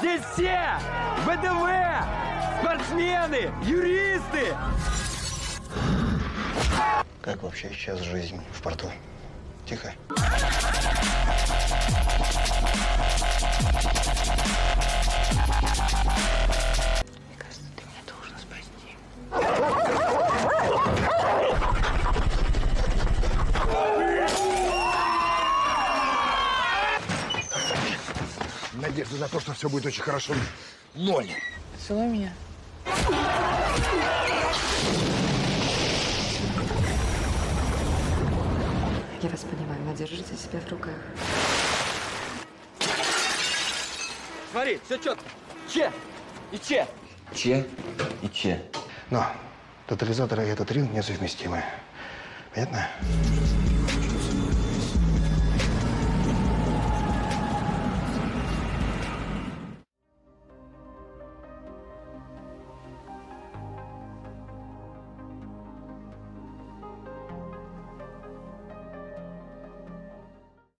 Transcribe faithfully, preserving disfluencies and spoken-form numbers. Здесь все! ВДВ, спортсмены, юристы! Как вообще сейчас жизнь в порту? Тихо. Мне кажется, ты меня должен спасти. Надежда на то, что все будет очень хорошо. Ноль. Целуй меня. Я вас понимаю, но держите себя в руках. Смотри, все четко. Че и че. Че и че. Но тотализаторы и этот ринг несовместимы. Понятно?